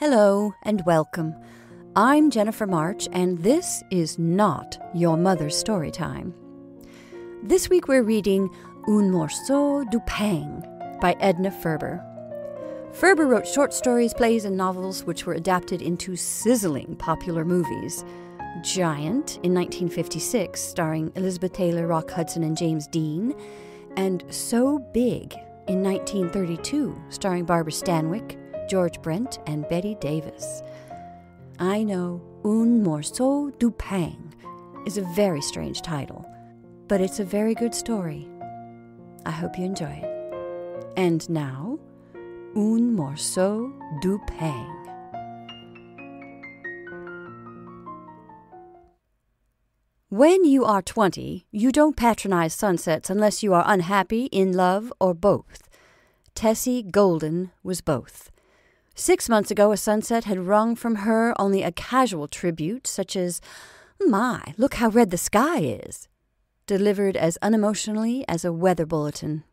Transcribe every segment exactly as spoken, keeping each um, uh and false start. Hello and welcome. I'm Jennifer March, and this is Not Your Mother's Storytime. This week we're reading Un morceau du pain by Edna Ferber. Ferber wrote short stories, plays, and novels which were adapted into sizzling popular movies. Giant in nineteen fifty-six, starring Elizabeth Taylor, Rock Hudson, and James Dean, and So Big in nineteen thirty-two, starring Barbara Stanwyck, George Brent, and Bette Davis. I know, Un morceau du pain is a very strange title, but it's a very good story. I hope you enjoy it. And now, Un morceau du pain. When you are twenty, you don't patronize sunsets unless you are unhappy, in love, or both. Tessie Golden was both. Six months ago, a sunset had wrung from her only a casual tribute, such as, "My, look how red the sky is," delivered as unemotionally as a weather bulletin.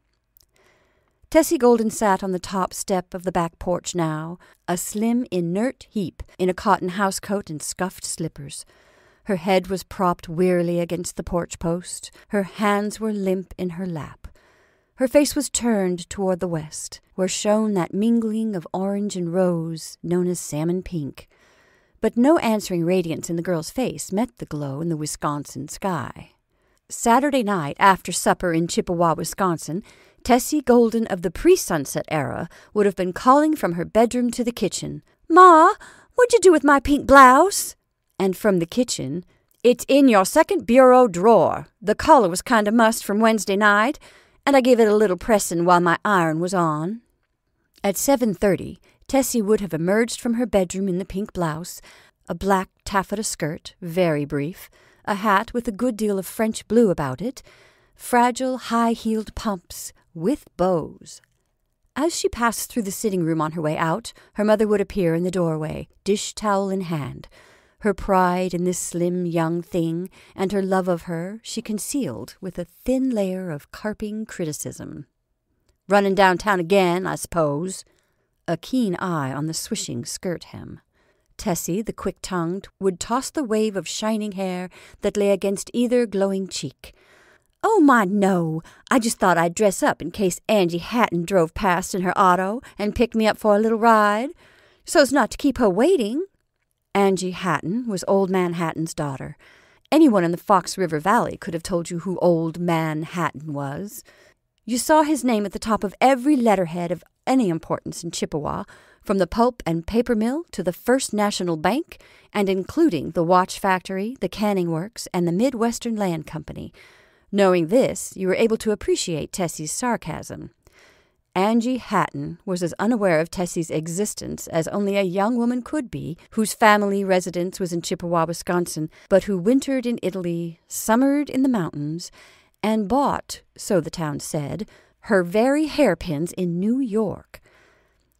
Tessie Golden sat on the top step of the back porch now, a slim, inert heap in a cotton housecoat and scuffed slippers. Her head was propped wearily against the porch post. Her hands were limp in her lap. Her face was turned toward the west, where shone that mingling of orange and rose known as salmon pink. But no answering radiance in the girl's face met the glow in the Wisconsin sky. Saturday night, after supper in Chippewa, Wisconsin, Tessie Golden of the pre-sunset era would have been calling from her bedroom to the kitchen, "Ma, what'd you do with my pink blouse?" And from the kitchen, "It's in your second bureau drawer. The collar was kind of mussed from Wednesday night, and I gave it a little pressing while my iron was on." At seven thirty, Tessie would have emerged from her bedroom in the pink blouse, a black taffeta skirt, very brief, a hat with a good deal of French blue about it, fragile, high-heeled pumps with bows. As she passed through the sitting room on her way out, her mother would appear in the doorway, dish towel in hand. Her pride in this slim young thing and her love of her she concealed with a thin layer of carping criticism. "Running downtown again, I suppose?" A keen eye on the swishing skirt hem. Tessie, the quick-tongued, would toss the wave of shining hair that lay against either glowing cheek. "Oh, my, no! I just thought I'd dress up in case Angie Hatton drove past in her auto and picked me up for a little ride, so's not to keep her waiting." Angie Hatton was Old Man Hatton's daughter. Anyone in the Fox River Valley could have told you who Old Man Hatton was. You saw his name at the top of every letterhead of any importance in Chippewa, from the pulp and paper mill to the First National Bank, and including the watch factory, the canning works, and the Midwestern Land Company. Knowing this, you were able to appreciate Tessie's sarcasm. Angie Hatton was as unaware of Tessie's existence as only a young woman could be, whose family residence was in Chippewa, Wisconsin, but who wintered in Italy, summered in the mountains, and bought, so the town said, her very hairpins in New York.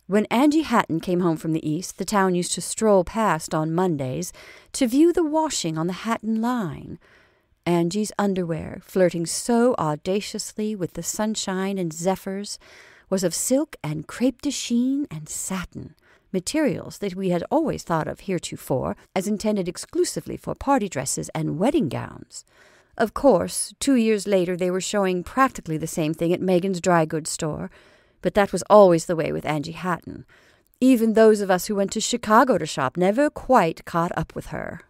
When Angie Hatton came home from the East, the town used to stroll past on Mondays to view the washing on the Hatton line. Angie's underwear, flirting so audaciously with the sunshine and zephyrs, was of silk and crêpe de chine and satin, materials that we had always thought of heretofore as intended exclusively for party dresses and wedding gowns. Of course, two years later they were showing practically the same thing at Megan's dry goods store, but that was always the way with Angie Hatton. Even those of us who went to Chicago to shop never quite caught up with her.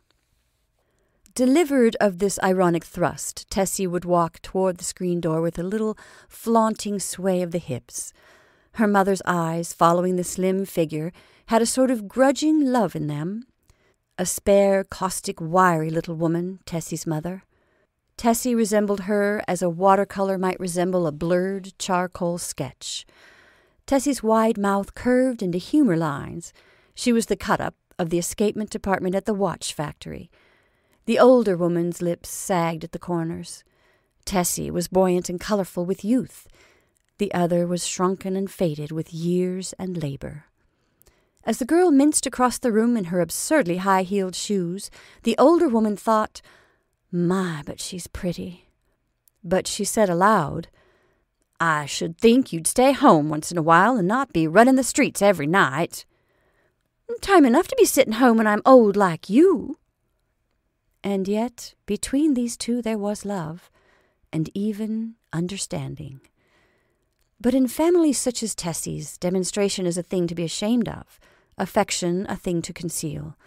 Delivered of this ironic thrust, Tessie would walk toward the screen door with a little flaunting sway of the hips. Her mother's eyes, following the slim figure, had a sort of grudging love in them. A spare, caustic, wiry little woman, Tessie's mother. Tessie resembled her as a watercolor might resemble a blurred charcoal sketch. Tessie's wide mouth curved into humor lines. She was the cut-up of the escapement department at the watch factory. The older woman's lips sagged at the corners. Tessie was buoyant and colorful with youth. The other was shrunken and faded with years and labor. As the girl minced across the room in her absurdly high-heeled shoes, the older woman thought, "My, but she's pretty." But she said aloud, "I should think you'd stay home once in a while and not be running the streets every night." time enough to be sitting home when I'm old like you." And yet between these two there was love, and even understanding. But in families such as Tessie's, demonstration is a thing to be ashamed of, affection a thing to conceal.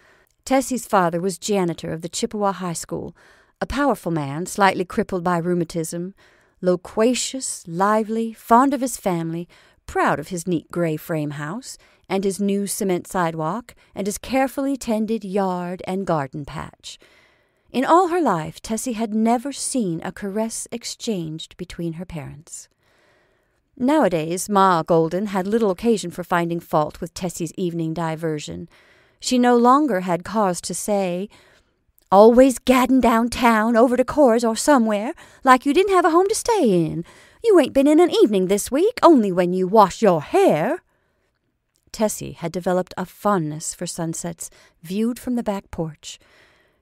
Tessie's father was janitor of the Chippewa High School, a powerful man, slightly crippled by rheumatism, loquacious, lively, fond of his family, proud of his neat gray frame house, and his new cement sidewalk, and his carefully tended yard and garden patch. In all her life, Tessie had never seen a caress exchanged between her parents. Nowadays, Ma Golden had little occasion for finding fault with Tessie's evening diversion. She no longer had cause to say, "Always gaddin' downtown, over to Cora's or somewhere, like you didn't have a home to stay in. You ain't been in an evening this week, only when you wash your hair." Tessie had developed a fondness for sunsets viewed from the back porch.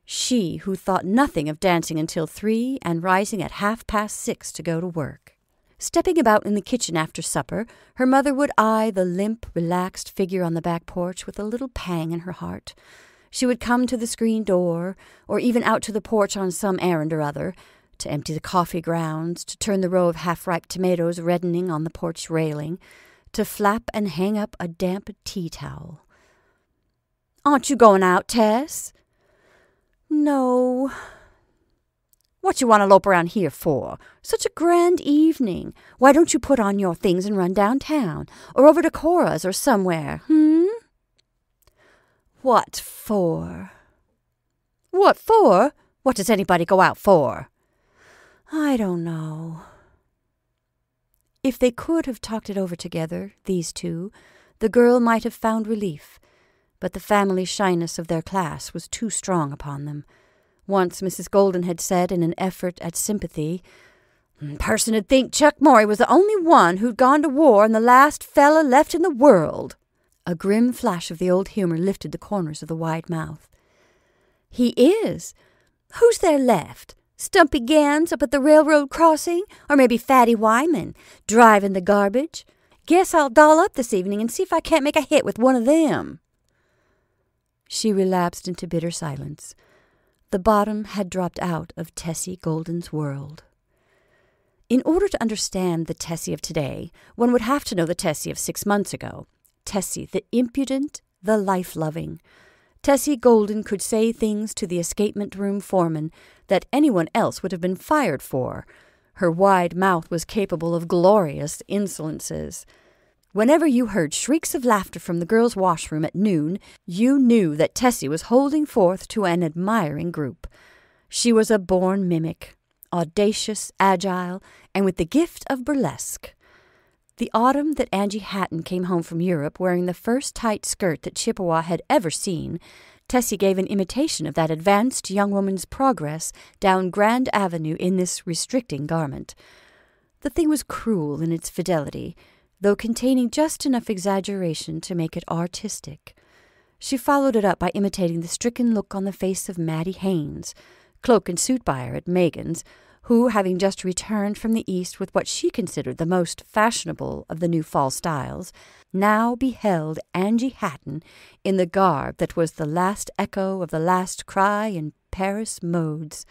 She who thought nothing of dancing until three and rising at half past six to go to work. Stepping about in the kitchen after supper, her mother would eye the limp, relaxed figure on the back porch with a little pang in her heart. She would come to the screen door, or even out to the porch on some errand or other, to empty the coffee grounds, to turn the row of half-ripe tomatoes reddening on the porch railing, to flap and hang up a damp tea towel. "Aren't you going out, Tess?" "No." "What you want to lope around here for? Such a grand evening. Why don't you put on your things and run downtown, or over to Cora's or somewhere, hmm?" "What for?" "What for? What does anybody go out for?" "I don't know." If they could have talked it over together, these two, the girl might have found relief, but the family shyness of their class was too strong upon them. Once Missus Golden had said in an effort at sympathy, "Person would think Chuck Morey was the only one who'd gone to war and the last fella left in the world." A grim flash of the old humor lifted the corners of the wide mouth. "He is. Who's there left? Stumpy Gans up at the railroad crossing? Or maybe Fatty Wyman, driving the garbage? Guess I'll doll up this evening and see if I can't make a hit with one of them." She relapsed into bitter silence. The bottom had dropped out of Tessie Golden's world. In order to understand the Tessie of today, one would have to know the Tessie of six months ago. Tessie, the impudent, the life-loving. Tessie Golden could say things to the escapement room foreman that anyone else would have been fired for. Her wide mouth was capable of glorious insolences. Whenever you heard shrieks of laughter from the girls' washroom at noon, you knew that Tessie was holding forth to an admiring group. She was a born mimic, audacious, agile, and with the gift of burlesque. The autumn that Angie Hatton came home from Europe wearing the first tight skirt that Chippewa had ever seen, Tessie gave an imitation of that advanced young woman's progress down Grand Avenue in this restricting garment. The thing was cruel in its fidelity, though containing just enough exaggeration to make it artistic. She followed it up by imitating the stricken look on the face of Maddie Haynes, cloak and suit buyer at Megan's, who, having just returned from the East with what she considered the most fashionable of the new fall styles, now beheld Angie Hatton in the garb that was the last echo of the last cry in Paris modes.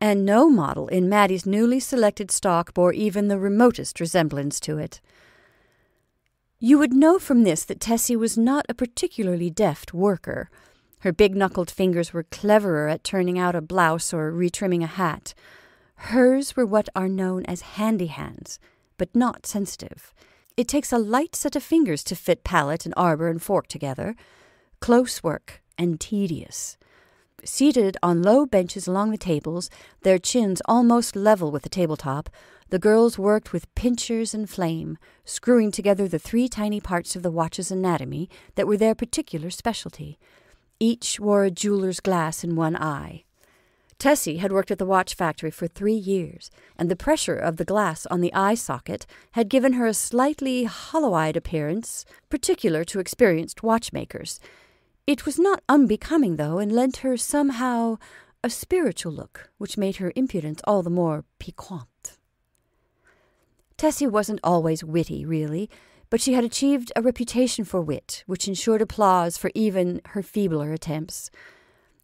And no model in Maddie's newly selected stock bore even the remotest resemblance to it. You would know from this that Tessie was not a particularly deft worker. Her big-knuckled fingers were cleverer at turning out a blouse or retrimming a hat. Hers were what are known as handy hands, but not sensitive. It takes a light set of fingers to fit palette and arbor and fork together. Close work and tedious. Seated on low benches along the tables, their chins almost level with the tabletop, the girls worked with pincers and flame, screwing together the three tiny parts of the watch's anatomy that were their particular specialty. Each wore a jeweler's glass in one eye. Tessie had worked at the watch factory for three years, and the pressure of the glass on the eye socket had given her a slightly hollow-eyed appearance, particular to experienced watchmakers. It was not unbecoming, though, and lent her somehow a spiritual look, which made her impudence all the more piquant. Tessie wasn't always witty, really, but she had achieved a reputation for wit, which ensured applause for even her feebler attempts.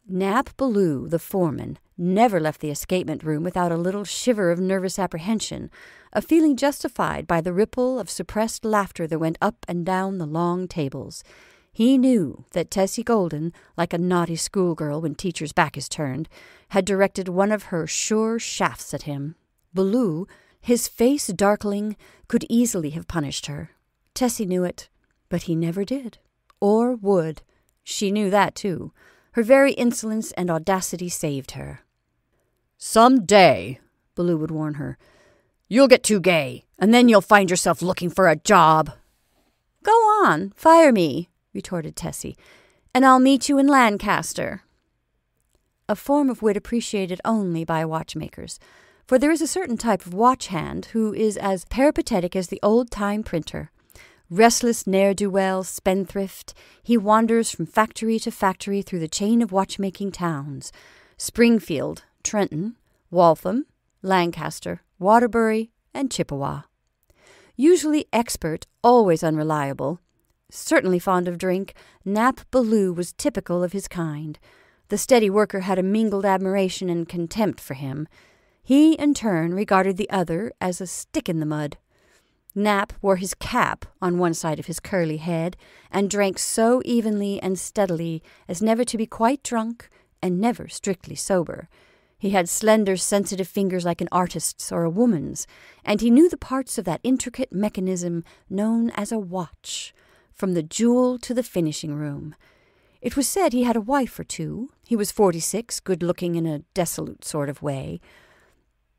Nap Ballou, the foreman, never left the escapement room without a little shiver of nervous apprehension, a feeling justified by the ripple of suppressed laughter that went up and down the long tables. He knew that Tessie Golden, like a naughty schoolgirl when teacher's back is turned, had directed one of her sure shafts at him. Ballou, his face darkling, could easily have punished her. Tessie knew it, but he never did, or would. She knew that, too. Her very insolence and audacity saved her. "Some day," Ballou would warn her, "you'll get too gay, and then you'll find yourself looking for a job." "Go on, fire me," retorted Tessie, "and I'll meet you in Lancaster." A form of wit appreciated only by watchmakers, for there is a certain type of watch hand who is as peripatetic as the old-time printer. Restless ne'er-do-well, spendthrift, he wanders from factory to factory through the chain of watchmaking towns. Springfield, Trenton, Waltham, Lancaster, Waterbury, and Chippewa. Usually expert, always unreliable, certainly fond of drink, Nap Ballou was typical of his kind. The steady worker had a mingled admiration and contempt for him. He, in turn, regarded the other as a stick in the mud. Nap wore his cap on one side of his curly head and drank so evenly and steadily as never to be quite drunk and never strictly sober. He had slender, sensitive fingers like an artist's or a woman's, and he knew the parts of that intricate mechanism known as a watch, from the jewel to the finishing room. It was said he had a wife or two. He was forty-six, good-looking in a desolate sort of way,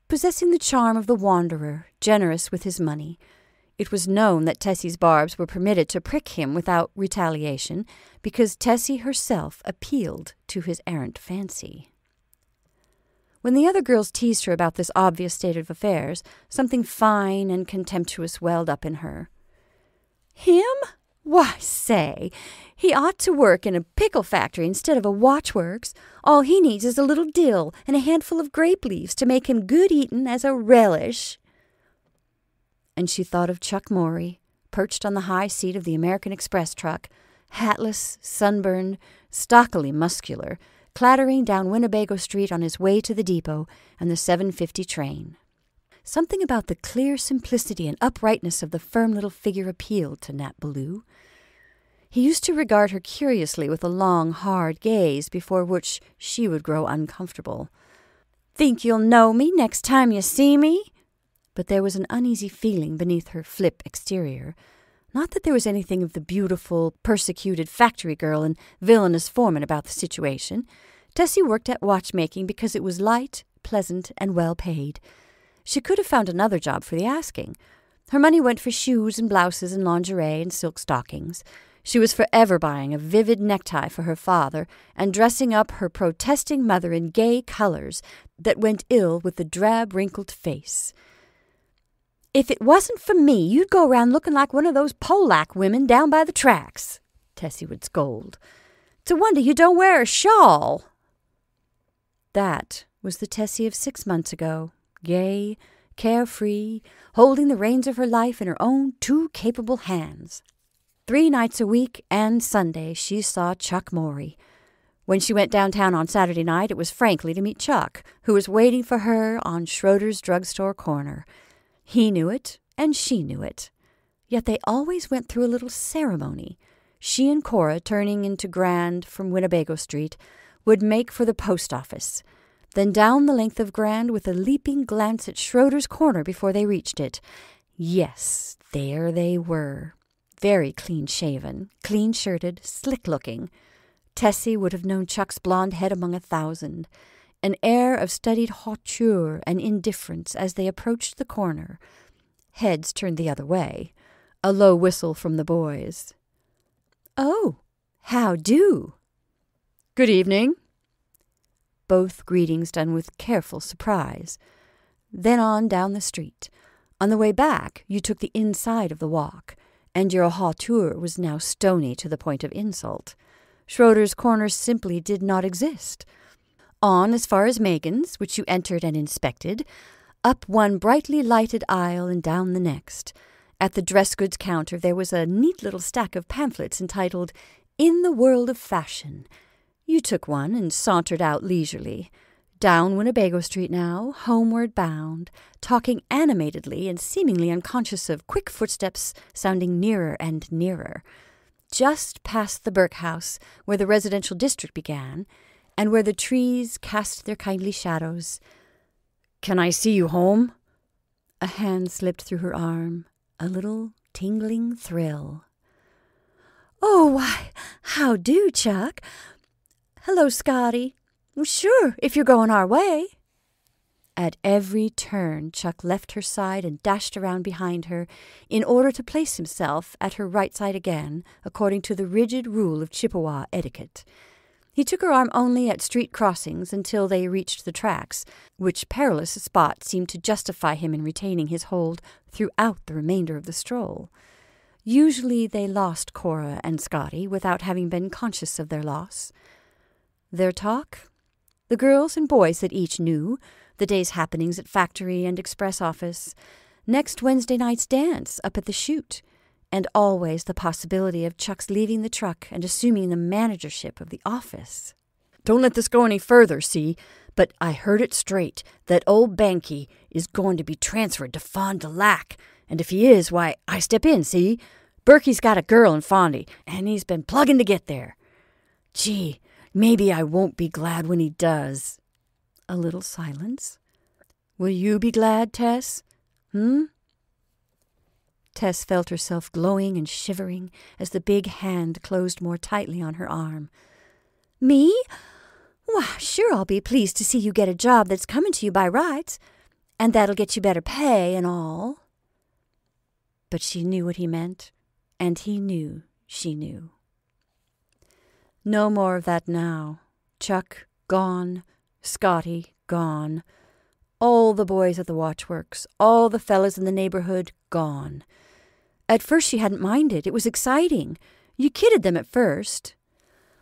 possessing the charm of the wanderer, generous with his money. It was known that Tessie's barbs were permitted to prick him without retaliation, because Tessie herself appealed to his errant fancy. When the other girls teased her about this obvious state of affairs, something fine and contemptuous welled up in her. "Him? Why, say, he ought to work in a pickle factory instead of a watchworks. All he needs is a little dill and a handful of grape leaves to make him good eatin' as a relish." And she thought of Chuck Morey, perched on the high seat of the American Express truck, hatless, sunburned, stockily muscular, clattering down Winnebago Street on his way to the depot and the seven fifty train. Something about the clear simplicity and uprightness of the firm little figure appealed to Nat Ballou. He used to regard her curiously with a long, hard gaze before which she would grow uncomfortable. "Think you'll know me next time you see me?" But there was an uneasy feeling beneath her flip exterior. Not that there was anything of the beautiful, persecuted factory girl and villainous foreman about the situation. Tessie worked at watchmaking because it was light, pleasant, and well-paid. She could have found another job for the asking. Her money went for shoes and blouses and lingerie and silk stockings. She was forever buying a vivid necktie for her father and dressing up her protesting mother in gay colors that went ill with the drab, wrinkled face. "If it wasn't for me, you'd go around looking like one of those Polack women down by the tracks," Tessie would scold. "It's a wonder you don't wear a shawl." That was the Tessie of six months ago, gay, carefree, holding the reins of her life in her own two capable hands. Three nights a week and Sunday she saw Chuck Morey. When she went downtown on Saturday night, it was frankly to meet Chuck, who was waiting for her on Schroeder's Drugstore corner. He knew it, and she knew it. Yet they always went through a little ceremony. She and Cora, turning into Grand from Winnebago Street, would make for the post office, then down the length of Grand with a leaping glance at Schroeder's corner before they reached it. Yes, there they were. Very clean-shaven, clean-shirted, slick-looking. Tessie would have known Chuck's blonde head among a thousand. An air of studied hauteur and indifference as they approached the corner. Heads turned the other way. A low whistle from the boys. "Oh, how do?" "Good evening." Both greetings done with careful surprise. Then on down the street. On the way back, you took the inside of the walk, and your hauteur was now stony to the point of insult. Schroeder's corner simply did not exist. On as far as Megan's, which you entered and inspected, up one brightly lighted aisle and down the next, At the dress goods counter there was a neat little stack of pamphlets entitled In the World of Fashion. You took one and sauntered out leisurely. Down Winnebago Street now, homeward bound, talking animatedly and seemingly unconscious of quick footsteps sounding nearer and nearer. Just past the Burke House, where the residential district began, and where the trees cast their kindly shadows. "Can I see you home?" A hand slipped through her arm, a little tingling thrill. "Oh, why, how do, Chuck? Hello, Scotty. Sure, if you're going our way." At every turn, Chuck left her side and dashed around behind her in order to place himself at her right side again, according to the rigid rule of Chippewa etiquette. He took her arm only at street crossings until they reached the tracks, which perilous spot seemed to justify him in retaining his hold throughout the remainder of the stroll. Usually they lost Cora and Scotty without having been conscious of their loss. Their talk? The girls and boys that each knew, the day's happenings at factory and express office, next Wednesday night's dance up at the chute, and always the possibility of Chuck's leaving the truck and assuming the managership of the office. "Don't let this go any further, see? But I heard it straight that old Banky is going to be transferred to Fond du Lac, and if he is, why, I step in, see? Berkey's got a girl in Fondy, and he's been plugging to get there. Gee, maybe I won't be glad when he does." A little silence. "Will you be glad, Tess? Hmm?" Tess felt herself glowing and shivering as the big hand closed more tightly on her arm. "Me? Why, sure I'll be pleased to see you get a job that's coming to you by rights, and that'll get you better pay and all." But she knew what he meant, and he knew she knew. No more of that now. Chuck gone. Scotty gone. All the boys at the watchworks, all the fellas in the neighborhood, gone. At first she hadn't minded. It was exciting. You kidded them at first.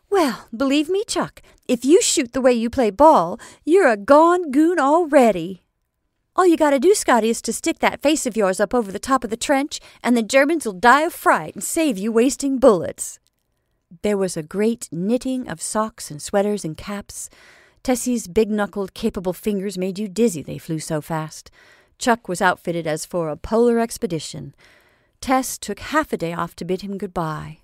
"Well, believe me, Chuck, if you shoot the way you play ball, you're a gone goon already. All you gotta do, Scotty, is to stick that face of yours up over the top of the trench, and the Germans'll die of fright and save you wasting bullets." There was a great knitting of socks and sweaters and caps. Tessie's big-knuckled, capable fingers made you dizzy they flew so fast. Chuck was outfitted as for a polar expedition. Tess took half a day off to bid him goodbye.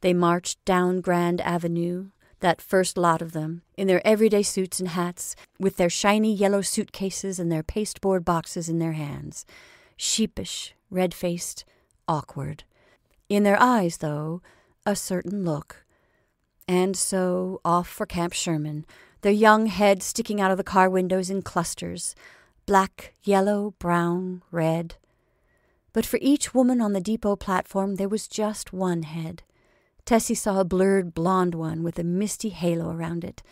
They marched down Grand Avenue, that first lot of them, in their everyday suits and hats, with their shiny yellow suitcases and their pasteboard boxes in their hands. Sheepish, red-faced, awkward. In their eyes, though, a certain look. And so, off for Camp Sherman, their young heads sticking out of the car windows in clusters, black, yellow, brown, red. But for each woman on the depot platform there was just one head. Tessie saw a blurred blonde one with a misty halo around it,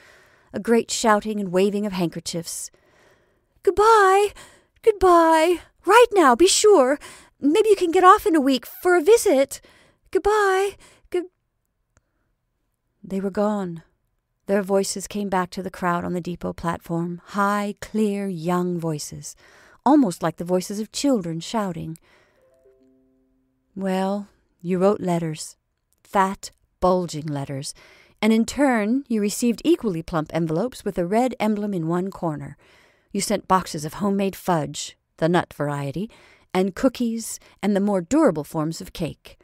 a great shouting and waving of handkerchiefs. "Goodbye! Goodbye! Right now, be sure! Maybe you can get off in a week for a visit! Goodbye! Good—" They were gone. Their voices came back to the crowd on the depot platform, high, clear, young voices, almost like the voices of children shouting. Well, you wrote letters, fat, bulging letters, and in turn you received equally plump envelopes with a red emblem in one corner. You sent boxes of homemade fudge, the nut variety, and cookies, and the more durable forms of cake.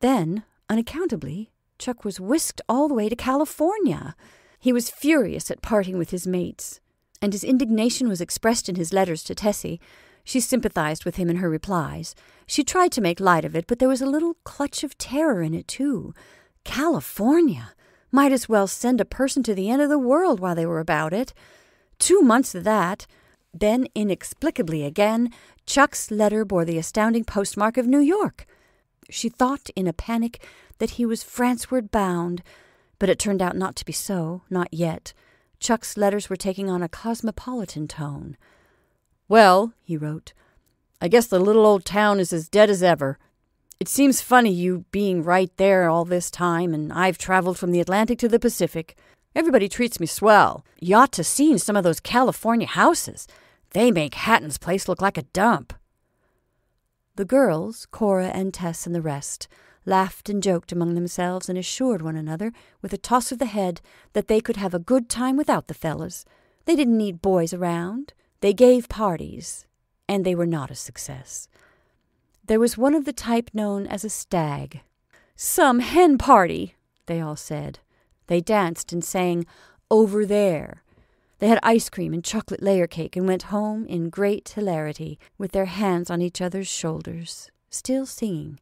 Then, unaccountably, Chuck was whisked all the way to California. He was furious at parting with his mates, and his indignation was expressed in his letters to Tessie. She sympathized with him in her replies. She tried to make light of it, but there was a little clutch of terror in it, too. California! Might as well send a person to the end of the world while they were about it. Two months of that. Then, inexplicably again, Chuck's letter bore the astounding postmark of New York. She thought, in a panic, that he was Franceward bound, but it turned out not to be so, not yet. Chuck's letters were taking on a cosmopolitan tone. "Well," he wrote, "I guess the little old town is as dead as ever. It seems funny you being right there all this time, and I've traveled from the Atlantic to the Pacific. Everybody treats me swell. You ought to seen some of those California houses. They make Hatton's place look like a dump." The girls, Cora and Tess and the rest, laughed and joked among themselves and assured one another, with a toss of the head, that they could have a good time without the fellas. They didn't need boys around. They gave parties, and they were not a success. There was one of the type known as a stag. "Some hen party," they all said. They danced and sang "Over There." They had ice cream and chocolate layer cake and went home in great hilarity, with their hands on each other's shoulders, still singing.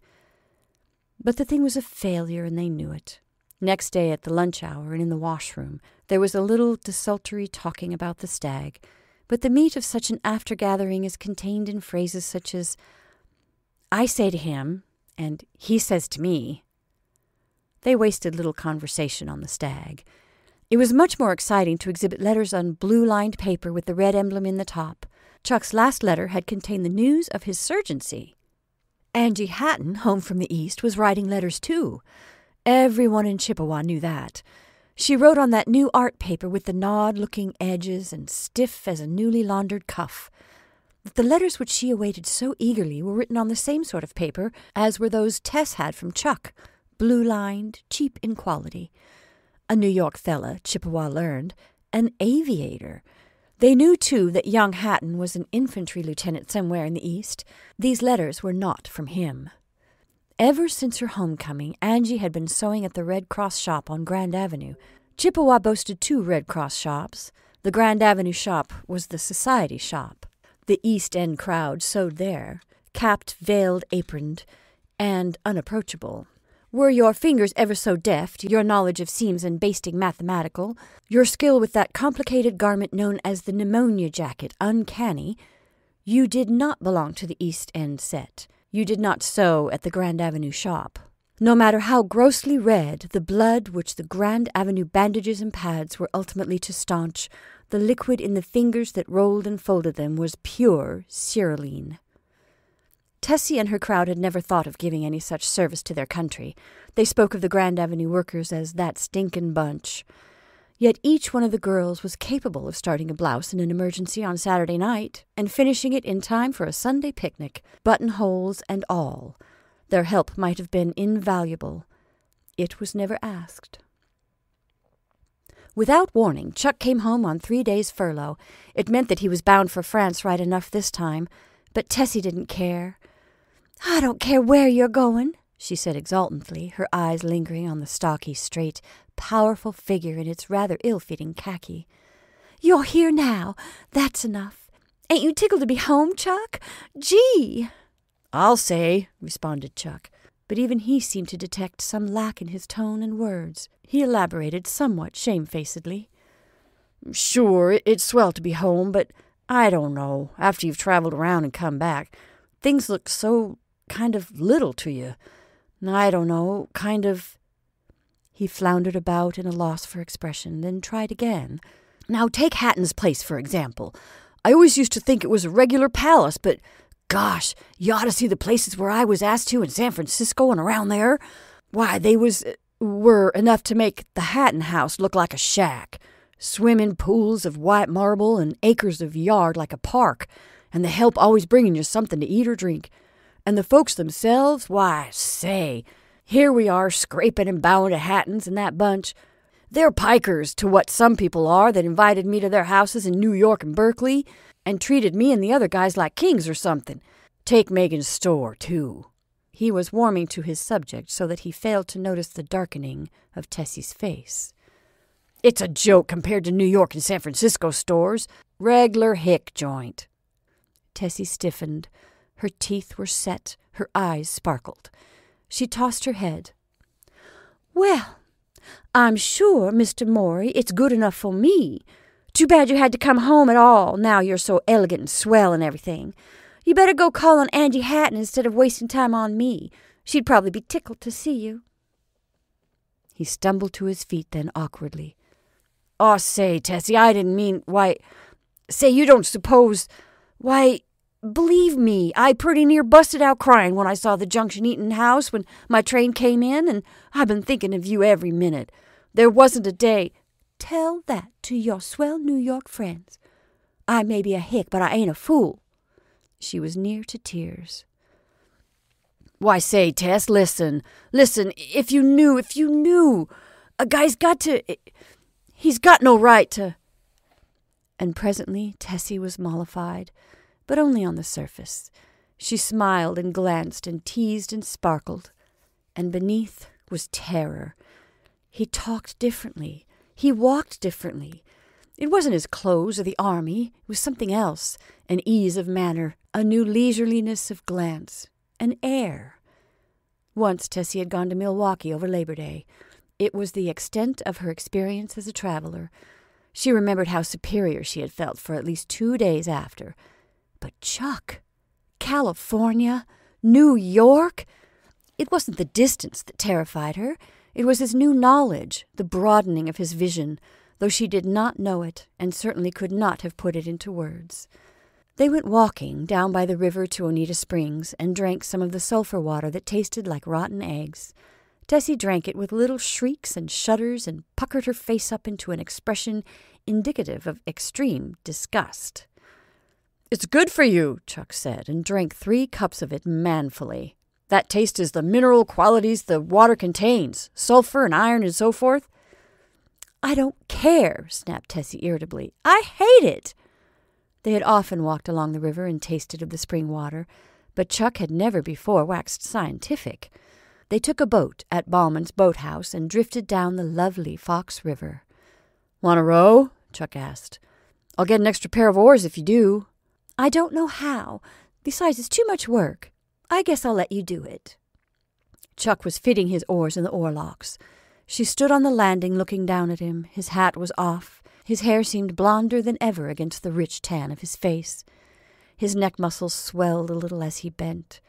But the thing was a failure, and they knew it. Next day at the lunch hour and in the washroom, there was a little desultory talking about the stag, but the meat of such an after-gathering is contained in phrases such as, "I say to him," and "he says to me." They wasted little conversation on the stag. It was much more exciting to exhibit letters on blue-lined paper with the red emblem in the top. Chuck's last letter had contained the news of his surgency. Angie Hatton, home from the East, was writing letters, too. Everyone in Chippewa knew that. She wrote on that new art paper with the gnawed-looking edges and stiff as a newly laundered cuff. The letters which she awaited so eagerly were written on the same sort of paper as were those Tess had from Chuck, blue-lined, cheap in quality. A New York fella, Chippewa learned, an aviator. They knew, too, that young Hatton was an infantry lieutenant somewhere in the East. These letters were not from him. Ever since her homecoming, Angie had been sewing at the Red Cross shop on Grand Avenue. Chippewa boasted two Red Cross shops. The Grand Avenue shop was the society shop. The East End crowd sewed there, capped, veiled, aproned, and unapproachable. Were your fingers ever so deft, your knowledge of seams and basting mathematical, your skill with that complicated garment known as the pneumonia jacket uncanny, you did not belong to the East End set. You did not sew at the Grand Avenue shop. No matter how grossly red the blood which the Grand Avenue bandages and pads were ultimately to staunch, the liquid in the fingers that rolled and folded them was pure cerulean. Tessie and her crowd had never thought of giving any such service to their country. They spoke of the Grand Avenue workers as that stinkin' bunch. Yet each one of the girls was capable of starting a blouse in an emergency on Saturday night and finishing it in time for a Sunday picnic, buttonholes and all. Their help might have been invaluable. It was never asked. Without warning, Chuck came home on three days' furlough. It meant that he was bound for France right enough this time, but Tessie didn't care. "I don't care where you're going," she said exultantly, her eyes lingering on the stocky, straight, powerful figure in its rather ill-fitting khaki. "You're here now. That's enough. Ain't you tickled to be home, Chuck? Gee!" "I'll say," responded Chuck. But even he seemed to detect some lack in his tone and words. He elaborated somewhat shamefacedly. "Sure, it's swell to be home, but I don't know, after you've traveled around and come back, things look so kind of little to you. I don't know, kind of—" He floundered about in a loss for expression, then tried again. "Now take Hatton's place, for example. I always used to think it was a regular palace, but gosh, you ought to see the places where I was asked to in San Francisco and around there. Why, they was were enough to make the Hatton house look like a shack. Swimming pools of white marble and acres of yard like a park, and the help always bringing you something to eat or drink. And the folks themselves, why, say, here we are scraping and bowing to Hattons and that bunch. They're pikers to what some people are that invited me to their houses in New York and Berkeley and treated me and the other guys like kings or something. Take Megan's store, too." He was warming to his subject so that he failed to notice the darkening of Tessie's face. "It's a joke compared to New York and San Francisco stores. Regular hick joint." Tessie stiffened. Her teeth were set. Her eyes sparkled. She tossed her head. "Well, I'm sure, Mister Morey, it's good enough for me. Too bad you had to come home at all, now you're so elegant and swell and everything. You better go call on Angie Hatton instead of wasting time on me. She'd probably be tickled to see you." He stumbled to his feet then awkwardly. "Aw, oh, say, Tessie, I didn't mean, why, say, you don't suppose, why, believe me, I pretty near busted out crying when I saw the Junction Eatin' house when my train came in, and I've been thinking of you every minute. There wasn't a day—" "Tell that to your swell New York friends. I may be a hick, but I ain't a fool." She was near to tears. Why, say, Tess, listen. Listen, if you knew, if you knew. A guy's got to... He's got no right to... And presently Tessie was mollified, but only on the surface. She smiled and glanced and teased and sparkled, and beneath was terror. He talked differently. He walked differently. It wasn't his clothes or the army. It was something else, an ease of manner, a new leisureliness of glance, an air. Once Tessie had gone to Milwaukee over Labor Day. It was the extent of her experience as a traveler. She remembered how superior she had felt for at least two days after. But Chuck, California, New York, it wasn't the distance that terrified her. It was his new knowledge, the broadening of his vision, though she did not know it and certainly could not have put it into words. They went walking down by the river to Oneida Springs and drank some of the sulfur water that tasted like rotten eggs. Tessie drank it with little shrieks and shudders and puckered her face up into an expression indicative of extreme disgust. "It's good for you," Chuck said, and drank three cups of it manfully. "That taste is the mineral qualities the water contains, sulfur and iron and so forth." "I don't care," snapped Tessie irritably. "I hate it." They had often walked along the river and tasted of the spring water, but Chuck had never before waxed scientific. They took a boat at Balman's Boathouse and drifted down the lovely Fox River. "Want a row?" Chuck asked. "I'll get an extra pair of oars if you do." "I don't know how. Besides, it's too much work. I guess I'll let you do it." Chuck was fitting his oars in the oar locks. She stood on the landing looking down at him. His hat was off. His hair seemed blonder than ever against the rich tan of his face. His neck muscles swelled a little as he bent.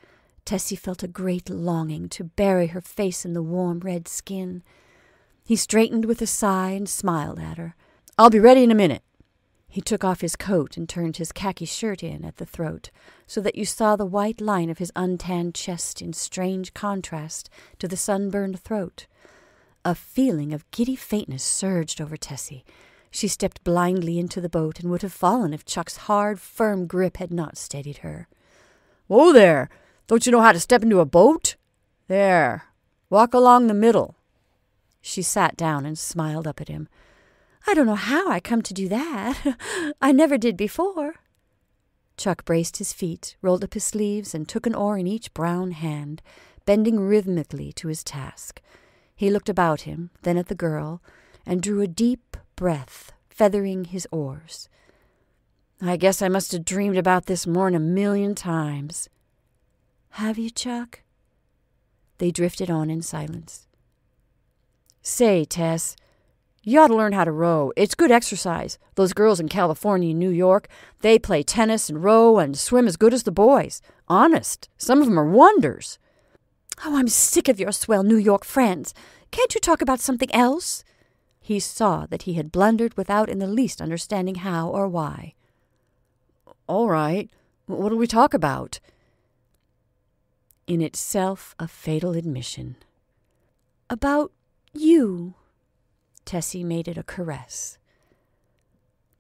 Tessie felt a great longing to bury her face in the warm red skin. He straightened with a sigh and smiled at her. "I'll be ready in a minute." He took off his coat and turned his khaki shirt in at the throat, so that you saw the white line of his untanned chest in strange contrast to the sunburned throat. A feeling of giddy faintness surged over Tessie. She stepped blindly into the boat and would have fallen if Chuck's hard, firm grip had not steadied her. "Whoa there! Don't you know how to step into a boat? There. Walk along the middle." She sat down and smiled up at him. "I don't know how I come to do that. I never did before." Chuck braced his feet, rolled up his sleeves, and took an oar in each brown hand, bending rhythmically to his task. He looked about him, then at the girl, and drew a deep breath, feathering his oars. "I guess I must have dreamed about this more'n a million times." "Have you, Chuck?" They drifted on in silence. "Say, Tess, you ought to learn how to row. It's good exercise. Those girls in California and New York, they play tennis and row and swim as good as the boys. Honest, some of them are wonders." "Oh, I'm sick of your swell New York friends. Can't you talk about something else?" He saw that he had blundered without in the least understanding how or why. "All right. What'll we talk about?" In itself a fatal admission. "About you." Tessie made it a caress.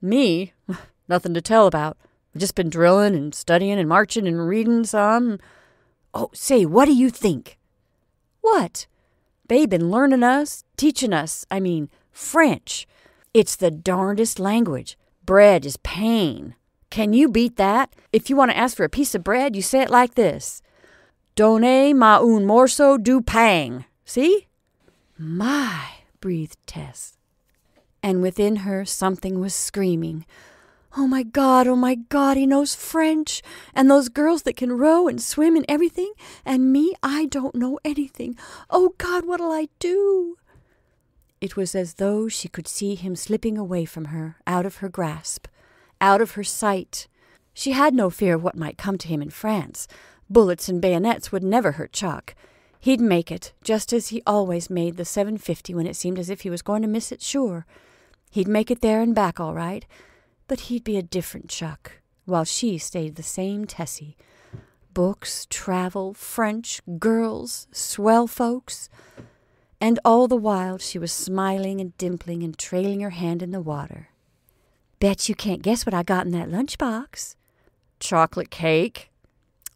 "Me? Nothing to tell about. I've just been drilling and studying and marching and reading some. Oh, say, what do you think?" "What?" "They've been learning us, teaching us, I mean, French. It's the darndest language. Bread is pain. Can you beat that? If you want to ask for a piece of bread, you say it like this. Donnez ma un morceau du pain. See?" "My," breathed Tess. And within her something was screaming. "Oh, my God, oh, my God, he knows French. And those girls that can row and swim and everything. And me, I don't know anything. Oh, God, what'll I do?" It was as though she could see him slipping away from her, out of her grasp, out of her sight. She had no fear of what might come to him in France. Bullets and bayonets would never hurt Chuck. He'd make it, just as he always made the seven fifty when it seemed as if he was going to miss it, sure. He'd make it there and back all right. But he'd be a different Chuck, while she stayed the same Tessie. Books, travel, French, girls, swell folks. And all the while she was smiling and dimpling and trailing her hand in the water. "Bet you can't guess what I got in that lunch box." "Chocolate cake."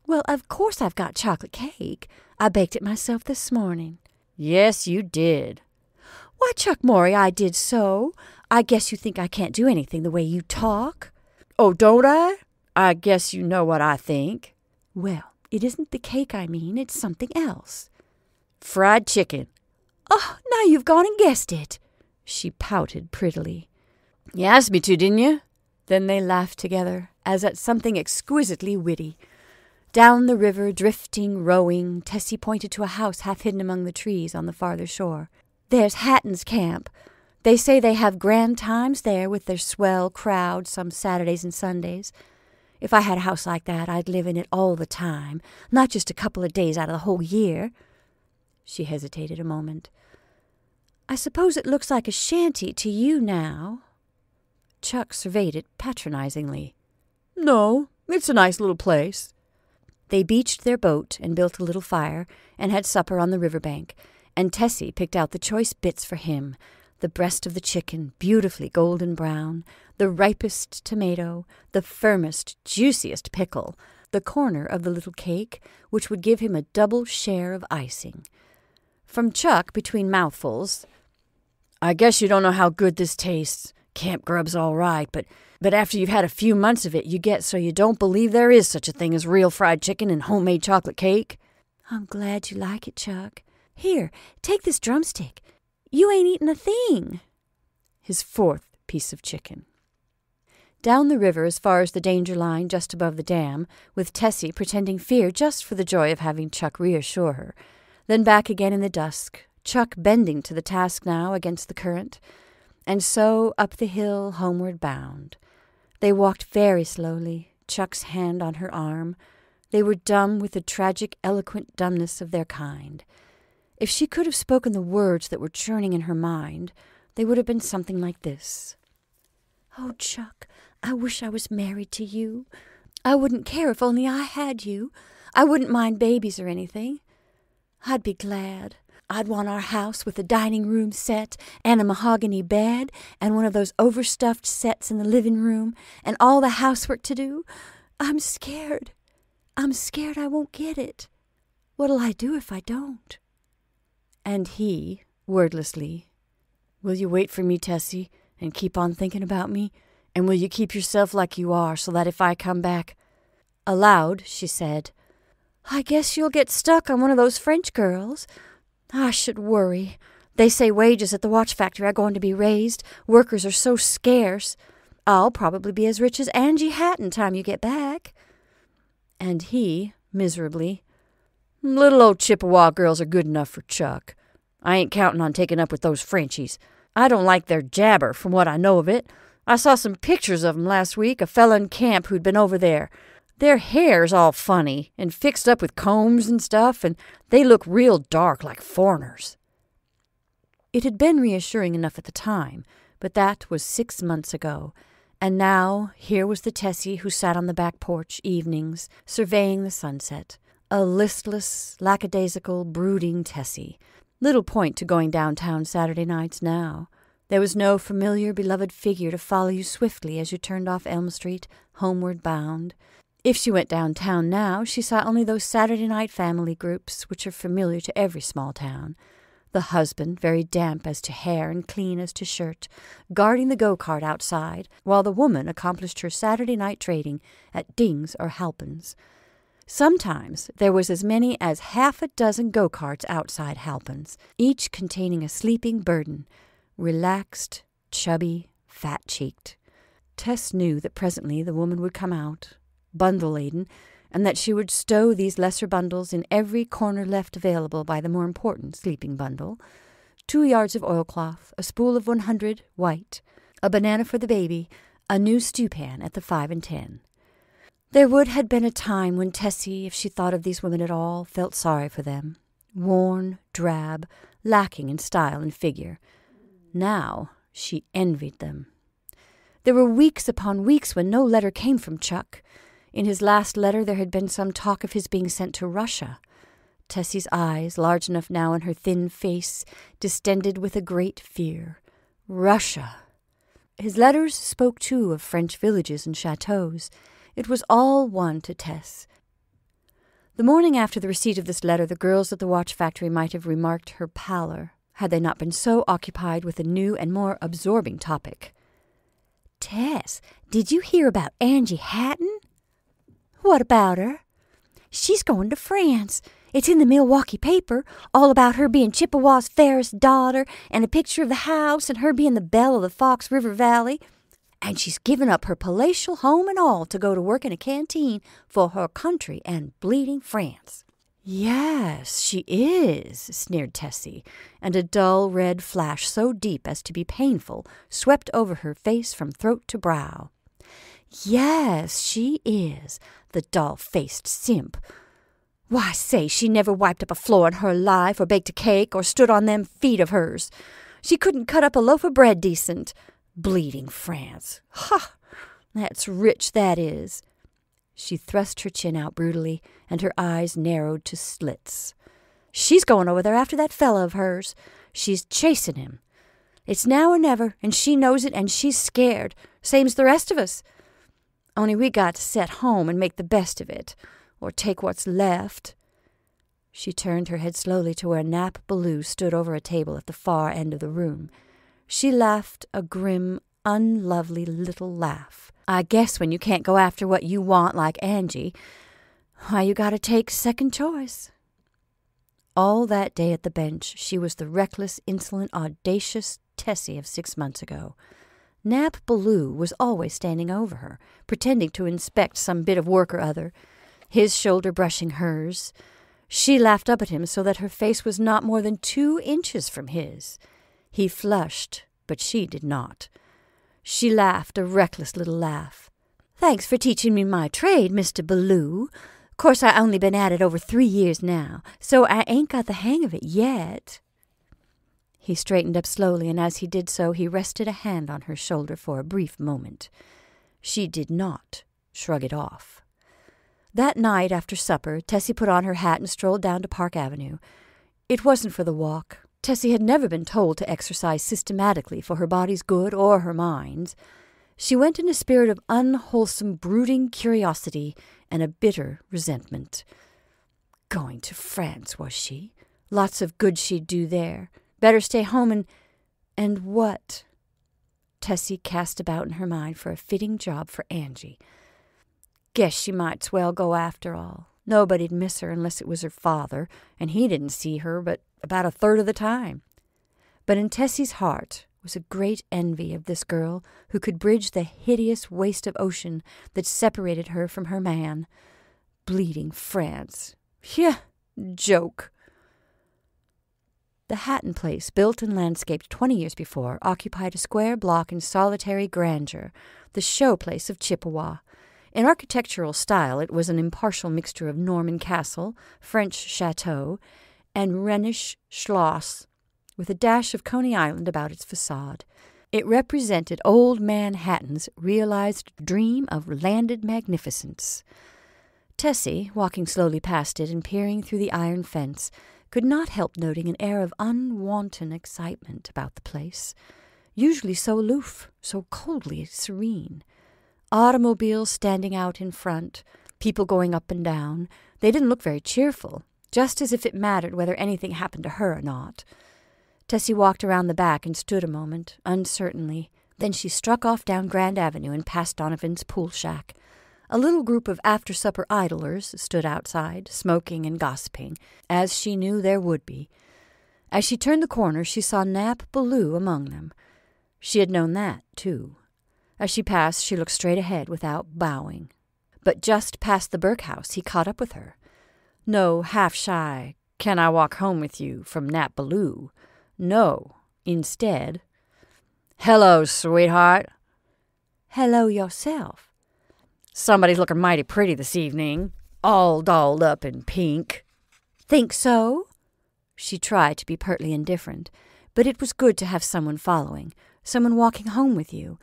Well, of course I've got chocolate cake. I baked it myself this morning. Yes, you did. Why, Chuck Morey, I did so. I guess you think I can't do anything the way you talk. Oh, don't I? I guess you know what I think. Well, it isn't the cake I mean. It's something else. Fried chicken. Oh, now you've gone and guessed it. She pouted prettily. You asked me to, didn't you? Then they laughed together, as at something exquisitely witty. Down the river, drifting, rowing, Tessie pointed to a house half hidden among the trees on the farther shore. There's Hatton's camp. They say they have grand times there with their swell crowd some Saturdays and Sundays. If I had a house like that, I'd live in it all the time, not just a couple of days out of the whole year. She hesitated a moment. I suppose it looks like a shanty to you now. Chuck surveyed it patronizingly. No, it's a nice little place. They beached their boat and built a little fire and had supper on the riverbank, and Tessie picked out the choice bits for him, the breast of the chicken, beautifully golden brown, the ripest tomato, the firmest, juiciest pickle, the corner of the little cake, which would give him a double share of icing. From Chuck, between mouthfuls, I guess you don't know how good this tastes. Camp grub's all right, but, but after you've had a few months of it, you get so you don't believe there is such a thing as real fried chicken and homemade chocolate cake. I'm glad you like it, Chuck. Here, take this drumstick. You ain't eating a thing. His fourth piece of chicken. Down the river as far as the danger line just above the dam, with Tessie pretending fear just for the joy of having Chuck reassure her. Then back again in the dusk, Chuck bending to the task now against the current, and so up the hill homeward bound. They walked very slowly, Chuck's hand on her arm. They were dumb with the tragic, eloquent dumbness of their kind. If she could have spoken the words that were churning in her mind, they would have been something like this. Oh, Chuck, I wish I was married to you. I wouldn't care if only I had you. I wouldn't mind babies or anything. I'd be glad. I'd want our house with a dining room set and a mahogany bed and one of those overstuffed sets in the living room and all the housework to do. I'm scared. I'm scared I won't get it. What'll I do if I don't? And he, wordlessly, will you wait for me, Tessie, and keep on thinking about me? And will you keep yourself like you are so that if I come back? Aloud, she said, I guess you'll get stuck on one of those French girls. I should worry. They say wages at the watch factory are going to be raised. Workers are so scarce. I'll probably be as rich as Angie Hatton time you get back. And he, miserably, little old Chippewa girls are good enough for Chuck. I ain't counting on taking up with those Frenchies. I don't like their jabber, from what I know of it. I saw some pictures of 'em last week, a fella in camp who'd been over there. Their hair's all funny and fixed up with combs and stuff, and they look real dark like foreigners. It had been reassuring enough at the time, but that was six months ago, and now here was the Tessie who sat on the back porch evenings, surveying the sunset, a listless, lackadaisical, brooding Tessie. Little point to going downtown Saturday nights now. There was no familiar, beloved figure to follow you swiftly as you turned off Elm Street, homeward bound. If she went downtown now, she saw only those Saturday night family groups which are familiar to every small town. The husband, very damp as to hair and clean as to shirt, guarding the go-cart outside, while the woman accomplished her Saturday night trading at Dings or Halpin's. Sometimes there was as many as half a dozen go-carts outside Halpin's, each containing a sleeping burden, relaxed, chubby, fat-cheeked. Tess knew that presently the woman would come out, bundle-laden, and that she would stow these lesser bundles in every corner left available by the more important sleeping bundle, two yards of oilcloth, a spool of one hundred, white, a banana for the baby, a new stewpan at the five and ten. There would have been a time when Tessie, if she thought of these women at all, felt sorry for them, worn, drab, lacking in style and figure. Now she envied them. There were weeks upon weeks when no letter came from Chuck. In his last letter there had been some talk of his being sent to Russia. Tessie's eyes, large enough now in her thin face, distended with a great fear. Russia! His letters spoke, too, of French villages and chateaux. It was all one to Tess. The morning after the receipt of this letter, the girls at the watch factory might have remarked her pallor, had they not been so occupied with a new and more absorbing topic. "Tess, did you hear about Angie Hatton?" "What about her?" "She's going to France. It's in the Milwaukee paper, all about her being Chippewa's fairest daughter and a picture of the house and her being the belle of the Fox River Valley. And she's given up her palatial home and all to go to work in a canteen for her country and bleeding France." "Yes, she is," sneered Tessie, and a dull red flash so deep as to be painful swept over her face from throat to brow. "Yes, she is, the doll-faced simp. Why, say she never wiped up a floor in her life, or baked a cake, or stood on them feet of hers. She couldn't cut up a loaf of bread decent. Bleeding France. Ha! That's rich, that is." She thrust her chin out brutally, and her eyes narrowed to slits. "She's going over there after that fellow of hers. She's chasing him. It's now or never, and she knows it, and she's scared, same's the rest of us. Only we got to set home and make the best of it, or take what's left." She turned her head slowly to where Nap Ballou stood over a table at the far end of the room. She laughed a grim, unlovely little laugh. "I guess when you can't go after what you want like Angie, why, you gotta take second choice." All that day at the bench, she was the reckless, insolent, audacious Tessie of six months ago. Nap Ballou was always standing over her, pretending to inspect some bit of work or other, his shoulder brushing hers. She laughed up at him so that her face was not more than two inches from his. He flushed, but she did not. She laughed a reckless little laugh. "Thanks for teaching me my trade, Mister Ballou. Of course, I only been at it over three years now, so I ain't got the hang of it yet." He straightened up slowly, and as he did so, he rested a hand on her shoulder for a brief moment. She did not shrug it off. That night after supper, Tessie put on her hat and strolled down to Park Avenue. It wasn't for the walk. Tessie had never been told to exercise systematically for her body's good or her mind's. She went in a spirit of unwholesome, brooding curiosity and a bitter resentment. Going to France, was she? Lots of good she'd do there. Better stay home and... and what? Tessie cast about in her mind for a fitting job for Angie. Guess she might's well go after all. Nobody'd miss her unless it was her father, and he didn't see her but about a third of the time. But in Tessie's heart was a great envy of this girl who could bridge the hideous waste of ocean that separated her from her man. Bleeding France. Phew, joke. The Hatton place, built and landscaped twenty years before, occupied a square block in solitary grandeur, the showplace of Chippewa. In architectural style, it was an impartial mixture of Norman castle, French chateau, and Rhenish schloss, with a dash of Coney Island about its facade. It represented old man Hatton's realized dream of landed magnificence. Tessie, walking slowly past it and peering through the iron fence, could not help noting an air of unwonted excitement about the place, usually so aloof, so coldly serene. Automobiles standing out in front, people going up and down. They didn't look very cheerful, just as if it mattered whether anything happened to her or not. Tessie walked around the back and stood a moment, uncertainly. Then she struck off down Grand Avenue and past Donovan's pool shack. A little group of after-supper idlers stood outside, smoking and gossiping, as she knew there would be. As she turned the corner, she saw Nap Ballou among them. She had known that, too. As she passed, she looked straight ahead without bowing. But just past the Burke house, he caught up with her. No half-shy, "Can I walk home with you?" from Nap Ballou. No, instead, "Hello, sweetheart." "Hello yourself." "Somebody's looking mighty pretty this evening, all dolled up in pink." "Think so?" She tried to be pertly indifferent, but it was good to have someone following, someone walking home with you.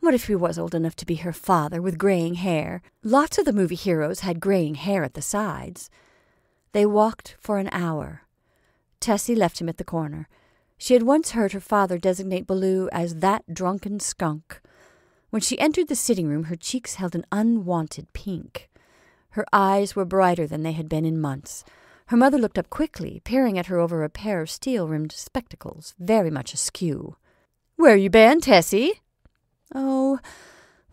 What if he was old enough to be her father with graying hair? Lots of the movie heroes had graying hair at the sides. They walked for an hour. Tessie left him at the corner. She had once heard her father designate Ballou as that drunken skunk. When she entered the sitting room, her cheeks held an unwonted pink. Her eyes were brighter than they had been in months. Her mother looked up quickly, peering at her over a pair of steel-rimmed spectacles, very much askew. "Where you been, Tessie?" "Oh,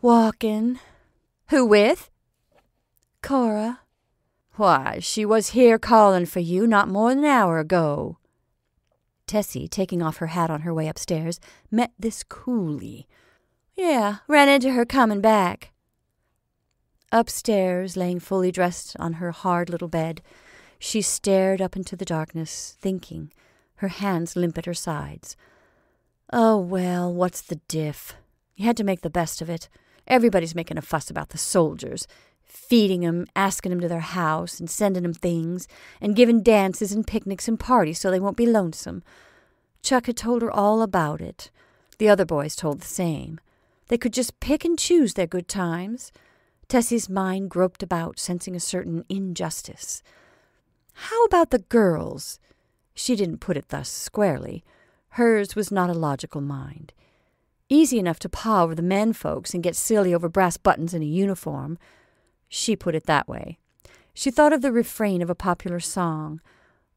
walkin'." "Who with?" "Cora." "Why, she was here callin' for you not more than an hour ago." Tessie, taking off her hat on her way upstairs, met this coolly. "Yeah, ran into her comin' back." Upstairs, laying fully dressed on her hard little bed, she stared up into the darkness, thinking, her hands limp at her sides. Oh, well, what's the diff? You had to make the best of it. Everybody's making a fuss about the soldiers, feeding 'em, asking 'em to their house, and sending 'em things, and giving dances and picnics and parties so they won't be lonesome. Chuck had told her all about it. The other boys told the same. They could just pick and choose their good times. Tessie's mind groped about, sensing a certain injustice. How about the girls? She didn't put it thus squarely. Hers was not a logical mind. Easy enough to paw over the men folks and get silly over brass buttons and a uniform. She put it that way. She thought of the refrain of a popular song,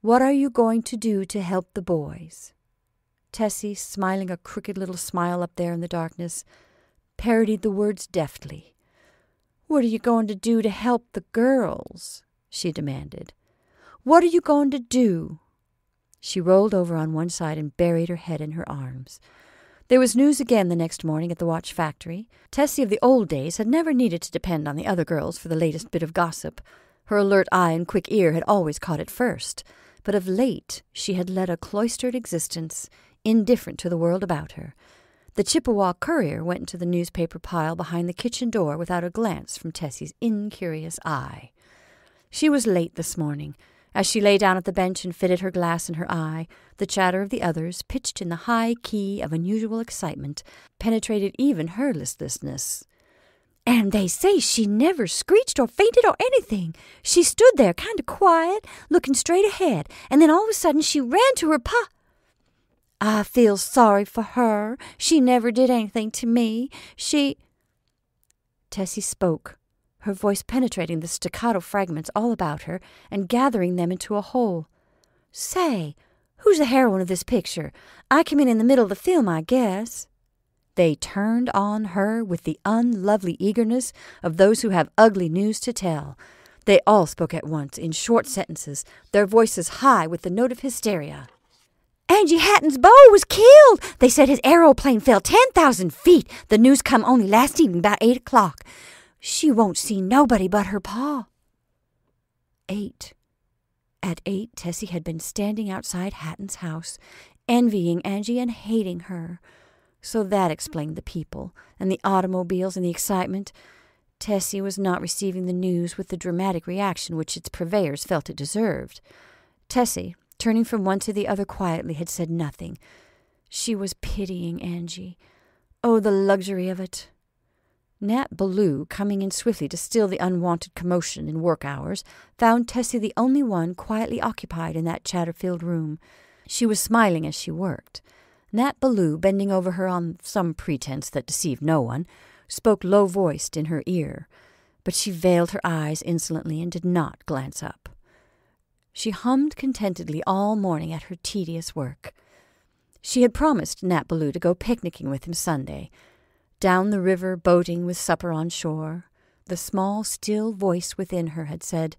"What are you going to do to help the boys?" Tessie, smiling a crooked little smile up there in the darkness, parodied the words deftly. "What are you going to do to help the girls?" she demanded. "What are you going to do?" She rolled over on one side and buried her head in her arms. There was news again the next morning at the watch factory. Tessie of the old days had never needed to depend on the other girls for the latest bit of gossip. Her alert eye and quick ear had always caught it first, but of late she had led a cloistered existence, indifferent to the world about her. The Chippewa Courier went into the newspaper pile behind the kitchen door without a glance from Tessie's incurious eye. She was late this morning. As she lay down at the bench and fitted her glass in her eye, the chatter of the others, pitched in the high key of unusual excitement, penetrated even her listlessness. "And they say she never screeched or fainted or anything. She stood there kind of quiet, looking straight ahead, and then all of a sudden she ran to her pa—" "I feel sorry for her. She never did anything to me. She—" Tessie spoke, her voice penetrating the staccato fragments all about her and gathering them into a whole. "Say, who's the heroine of this picture? I come in in the middle of the film, I guess." They turned on her with the unlovely eagerness of those who have ugly news to tell. They all spoke at once, in short sentences, their voices high with the note of hysteria. "Angie Hatton's beau was killed. They said his aeroplane fell ten thousand feet. The news come only last evening about eight o'clock. She won't see nobody but her pa." Eight. At eight, Tessie had been standing outside Hatton's house, envying Angie and hating her. So that explained the people, and the automobiles, and the excitement. Tessie was not receiving the news with the dramatic reaction which its purveyors felt it deserved. Tessie, turning from one to the other quietly, had said nothing. She was pitying Angie. Oh, the luxury of it! Nat Ballou, coming in swiftly to still the unwanted commotion in work hours, found Tessie the only one quietly occupied in that chatter-filled room. She was smiling as she worked. Nat Ballou, bending over her on some pretense that deceived no one, spoke low-voiced in her ear, but she veiled her eyes insolently and did not glance up. She hummed contentedly all morning at her tedious work. She had promised Nat Ballou to go picnicking with him Sunday— down the river, boating with supper on shore. The small, still voice within her had said,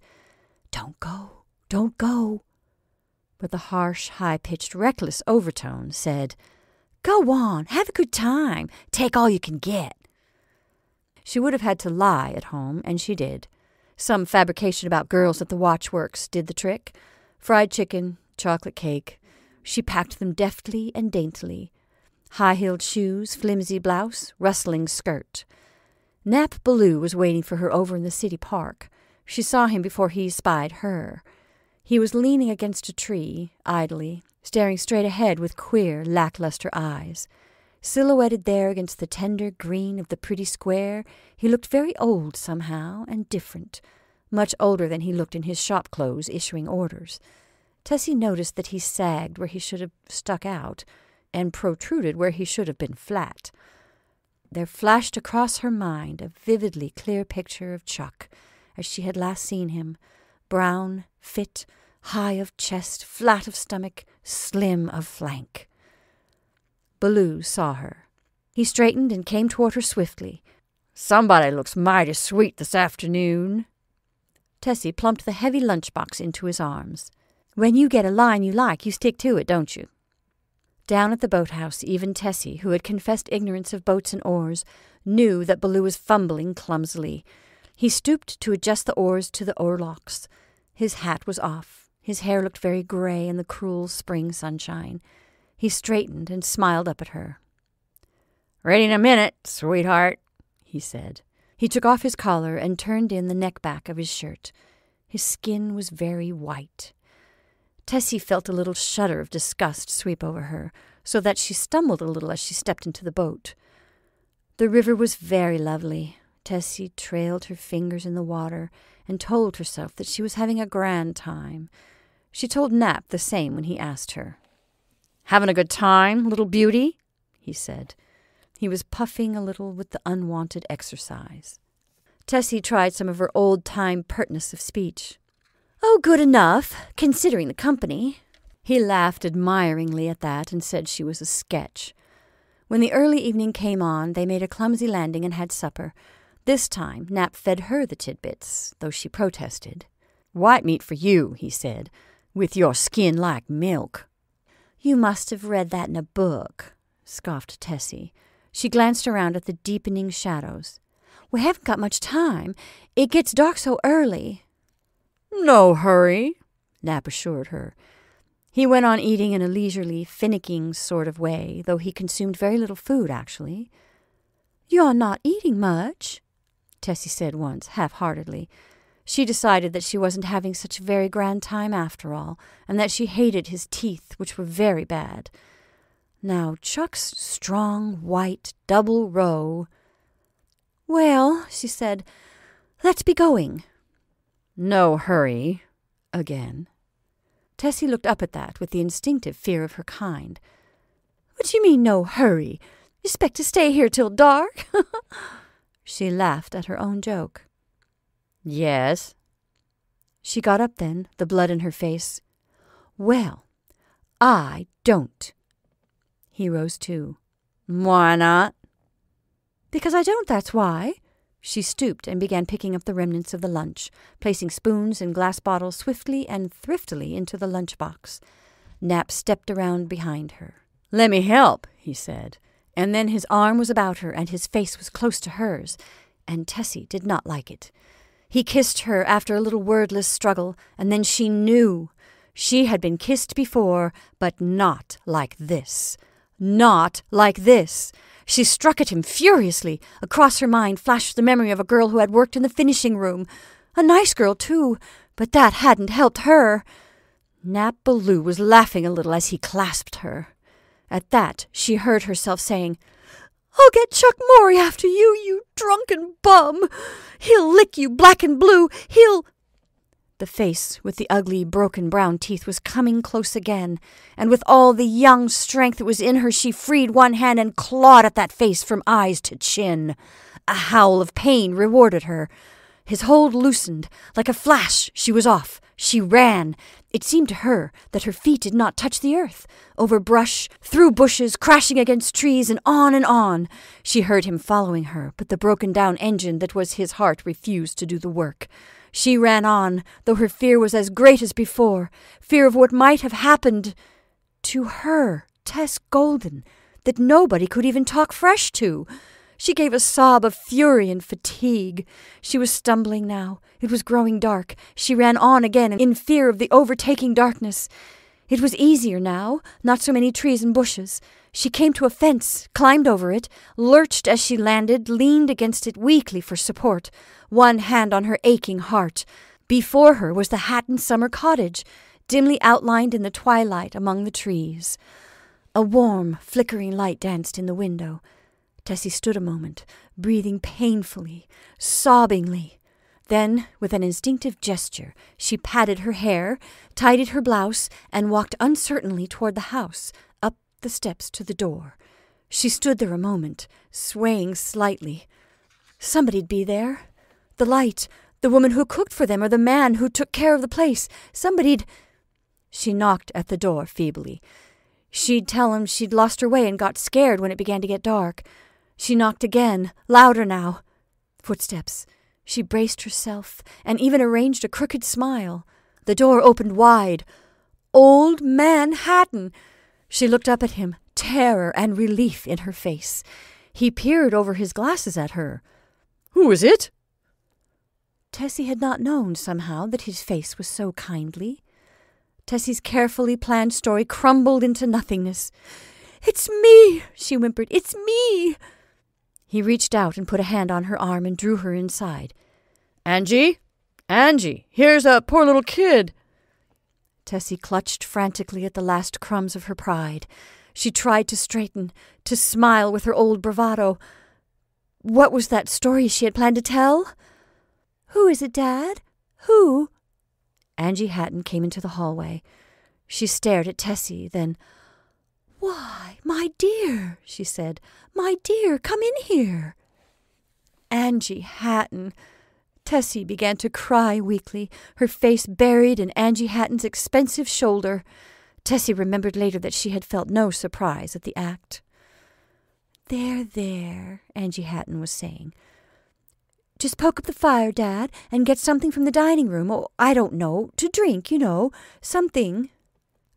"Don't go, don't go." But the harsh, high-pitched, reckless overtone said, "Go on, have a good time, take all you can get." She would have had to lie at home, and she did. Some fabrication about girls at the watchworks did the trick. Fried chicken, chocolate cake. She packed them deftly and daintily. High-heeled shoes, flimsy blouse, rustling skirt. Nap Ballou was waiting for her over in the city park. She saw him before he spied her. He was leaning against a tree, idly, staring straight ahead with queer, lackluster eyes. Silhouetted there against the tender green of the pretty square, he looked very old somehow and different, much older than he looked in his shop clothes issuing orders. Tessie noticed that he sagged where he should have stuck out, and protruded where he should have been flat. There flashed across her mind a vividly clear picture of Chuck, as she had last seen him, brown, fit, high of chest, flat of stomach, slim of flank. Bellew saw her. He straightened and came toward her swiftly. "Somebody looks mighty sweet this afternoon." Tessie plumped the heavy lunchbox into his arms. "When you get a line you like, you stick to it, don't you?" Down at the boathouse, even Tessie, who had confessed ignorance of boats and oars, knew that Bellew was fumbling clumsily. He stooped to adjust the oars to the oarlocks. His hat was off. His hair looked very gray in the cruel spring sunshine. He straightened and smiled up at her. "Ready in a minute, sweetheart," he said. He took off his collar and turned in the neck back of his shirt. His skin was very white. Tessie felt a little shudder of disgust sweep over her, so that she stumbled a little as she stepped into the boat. The river was very lovely. Tessie trailed her fingers in the water and told herself that she was having a grand time. She told Knapp the same when he asked her. "Having a good time, little beauty?" he said. He was puffing a little with the unwanted exercise. Tessie tried some of her old-time pertness of speech. "Oh, good enough, considering the company." He laughed admiringly at that and said she was a sketch. When the early evening came on, they made a clumsy landing and had supper. This time Knapp fed her the tidbits, though she protested. "White meat for you," he said, "with your skin like milk." "You must have read that in a book," scoffed Tessie. She glanced around at the deepening shadows. "We haven't got much time. It gets dark so early." "No hurry," Knapp assured her. He went on eating in a leisurely, finicking sort of way, though he consumed very little food, actually. "You're not eating much," Tessie said once, half-heartedly. She decided that she wasn't having such a very grand time after all, and that she hated his teeth, which were very bad. Now Chuck's strong, white, double row. "Well," she said, "let's be going." "No hurry," again. Tessie looked up at that with the instinctive fear of her kind. "What do you mean, no hurry? You expect to stay here till dark?" She laughed at her own joke. "Yes." She got up then, the blood in her face. "Well, I don't." He rose too. "Why not?" "Because I don't, that's why." She stooped and began picking up the remnants of the lunch, placing spoons and glass bottles swiftly and thriftily into the lunch-box. Knapp stepped around behind her. "Let me help," he said, and then his arm was about her and his face was close to hers, and Tessie did not like it. He kissed her after a little wordless struggle, and then she knew. She had been kissed before, but not like this. Not like this. She struck at him furiously. Across her mind flashed the memory of a girl who had worked in the finishing room. A nice girl, too, but that hadn't helped her. Knapp Bellew was laughing a little as he clasped her. At that, she heard herself saying, "I'll get Chuck Morey after you, you drunken bum. He'll lick you black and blue. He'll—" The face with the ugly, broken brown teeth was coming close again, and with all the young strength that was in her she freed one hand and clawed at that face from eyes to chin. A howl of pain rewarded her. His hold loosened. Like a flash she was off. She ran. It seemed to her that her feet did not touch the earth. Over brush, through bushes, crashing against trees, and on and on. She heard him following her, but the broken-down engine that was his heart refused to do the work. She ran on, though her fear was as great as before, fear of what might have happened to her, Tess Golden, that nobody could even talk fresh to. She gave a sob of fury and fatigue. She was stumbling now. It was growing dark. She ran on again in fear of the overtaking darkness. It was easier now, not so many trees and bushes. She came to a fence, climbed over it, lurched as she landed, leaned against it weakly for support, one hand on her aching heart. Before her was the Hatton summer cottage, dimly outlined in the twilight among the trees. A warm, flickering light danced in the window. Tessie stood a moment, breathing painfully, sobbingly. Then, with an instinctive gesture, she patted her hair, tidied her blouse, and walked uncertainly toward the house, up the steps to the door. She stood there a moment, swaying slightly. Somebody'd be there. The light, the woman who cooked for them or the man who took care of the place. Somebody'd—" She knocked at the door feebly. She'd tell him she'd lost her way and got scared when it began to get dark. She knocked again, louder now. Footsteps. She braced herself and even arranged a crooked smile. The door opened wide. Old man Hatton! She looked up at him, terror and relief in her face. He peered over his glasses at her. "Who is it?" Tessie had not known, somehow, that his face was so kindly. Tessie's carefully planned story crumbled into nothingness. "It's me," she whimpered. "It's me." He reached out and put a hand on her arm and drew her inside. "Angie? Angie, here's a poor little kid." Tessie clutched frantically at the last crumbs of her pride. She tried to straighten, to smile with her old bravado. What was that story she had planned to tell? "Who is it, Dad? Who?" Angie Hatton came into the hallway. She stared at Tessie, then, "Why, my dear," she said. "My dear, come in here." Angie Hatton. Tessie began to cry weakly, her face buried in Angie Hatton's expensive shoulder. Tessie remembered later that she had felt no surprise at the act. "There, there," Angie Hatton was saying. "Just poke up the fire, Dad, and get something from the dining room, or, I don't know, to drink, you know, something."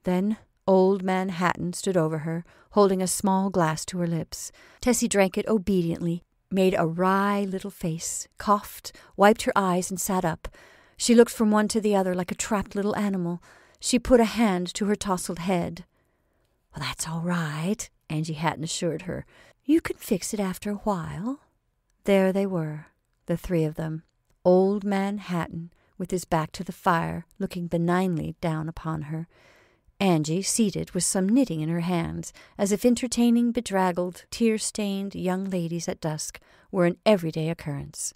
Then old man Hatton stood over her, holding a small glass to her lips. Tessie drank it obediently, made a wry little face, coughed, wiped her eyes, and sat up. She looked from one to the other like a trapped little animal. She put a hand to her tousled head. "Well, that's all right," Angie Hatton assured her. "You can fix it after a while." There they were, the three of them, old man Hatton, with his back to the fire, looking benignly down upon her. Angie seated with some knitting in her hands, as if entertaining bedraggled, tear-stained young ladies at dusk were an everyday occurrence.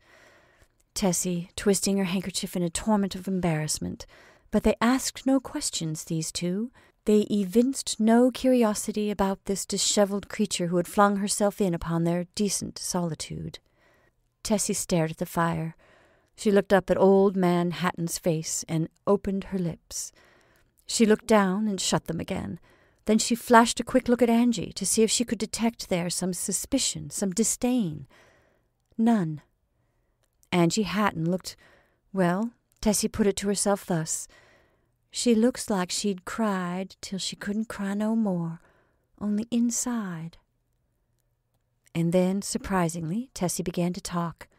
Tessie twisting her handkerchief in a torment of embarrassment. But they asked no questions, these two. They evinced no curiosity about this disheveled creature who had flung herself in upon their decent solitude. Tessie stared at the fire. She looked up at old man Hatton's face and opened her lips. She looked down and shut them again. Then she flashed a quick look at Angie to see if she could detect there some suspicion, some disdain. None. Angie Hatton looked, well, Tessie put it to herself thus. She looks like she'd cried till she couldn't cry no more, only inside. And then, surprisingly, Tessie began to talk.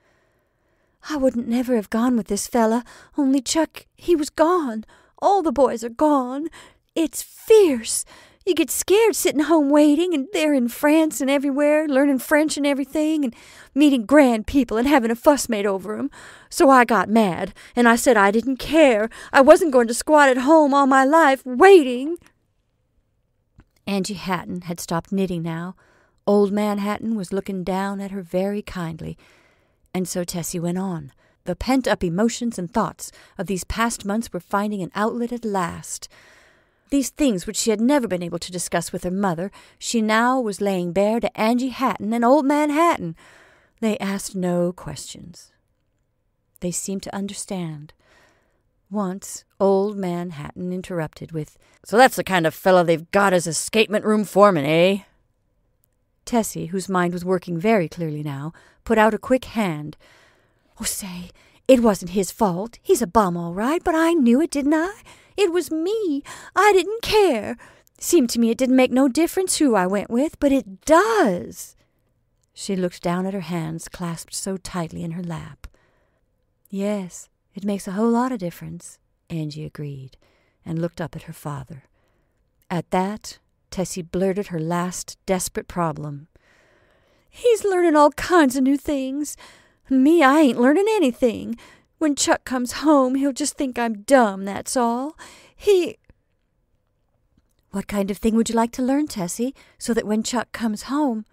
"I wouldn't never have gone with this fella, only Chuck, he was gone. All the boys are gone. It's fierce. You get scared sitting home waiting, and they're in France and everywhere, learning French and everything, and meeting grand people and having a fuss made over 'em. So I got mad, and I said I didn't care. I wasn't going to squat at home all my life, waiting." Angie Hatton had stopped knitting now. Old man Hatton was looking down at her very kindly, and so Tessie went on. The pent-up emotions and thoughts of these past months were finding an outlet at last. These things which she had never been able to discuss with her mother, she now was laying bare to Angie Hatton and old man Hatton. They asked no questions. They seemed to understand. Once, old man Hatton interrupted with, "So that's the kind of fellow they've got as escapement room foreman, eh?" Tessie, whose mind was working very clearly now, put out a quick hand. "Oh, say, it wasn't his fault. He's a bum, all right, but I knew it, didn't I? It was me. I didn't care. Seemed to me it didn't make no difference who I went with, but it does." She looked down at her hands clasped so tightly in her lap. "Yes, it makes a whole lot of difference," Angie agreed, and looked up at her father. At that, Tessie blurted her last desperate problem. "He's learning all kinds of new things. Me, I ain't learning anything. When Chuck comes home, he'll just think I'm dumb, that's all. He—" "What kind of thing would you like to learn, Tessie, so that when Chuck comes home—"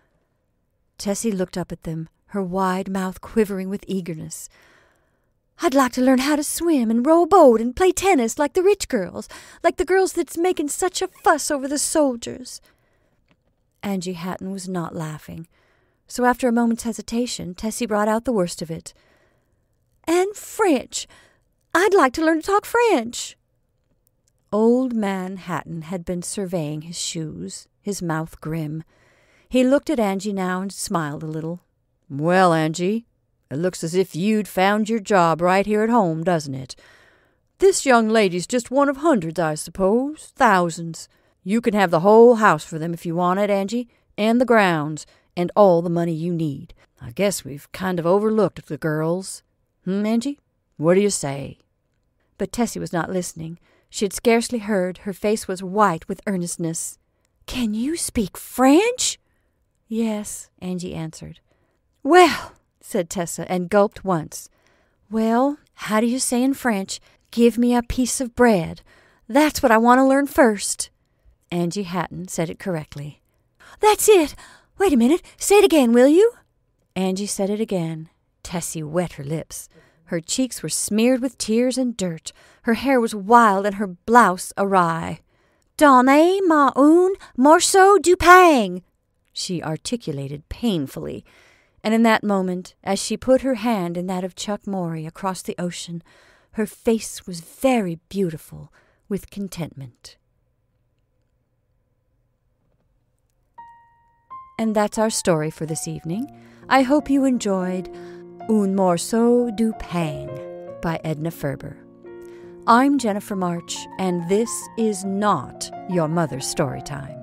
Tessie looked up at them, her wide mouth quivering with eagerness. "I'd like to learn how to swim and row a boat and play tennis like the rich girls, like the girls that's making such a fuss over the soldiers." Angie Hatton was not laughing, so after a moment's hesitation, Tessie brought out the worst of it. And French. I'd like to learn to talk French. Old man Hatton had been surveying his shoes, his mouth grim. He looked at Angie now and smiled a little. Well, Angie, it looks as if you'd found your job right here at home, doesn't it? This young lady's just one of hundreds, I suppose, thousands. You can have the whole house for them if you want it, Angie, and the grounds, and all the money you need. I guess we've kind of overlooked the girls. Hmm, Angie? What do you say? But Tessie was not listening. She had scarcely heard. Her face was white with earnestness. Can you speak French? Yes, Angie answered. Well, said Tessa, and gulped once. Well, how do you say in French, give me a piece of bread? That's what I want to learn first. Angie Hatton said it correctly. That's it. Wait a minute. Say it again, will you? Angie said it again. Tessie wet her lips. Her cheeks were smeared with tears and dirt. Her hair was wild and her blouse awry. Donnez-moi un morceau du pain, she articulated painfully. And in that moment, as she put her hand in that of Chuck Mory across the ocean, her face was very beautiful with contentment. And that's our story for this evening. I hope you enjoyed Un morceau du pain by Edna Ferber. I'm Jennifer March, and this is Not Your Mother's Storytime.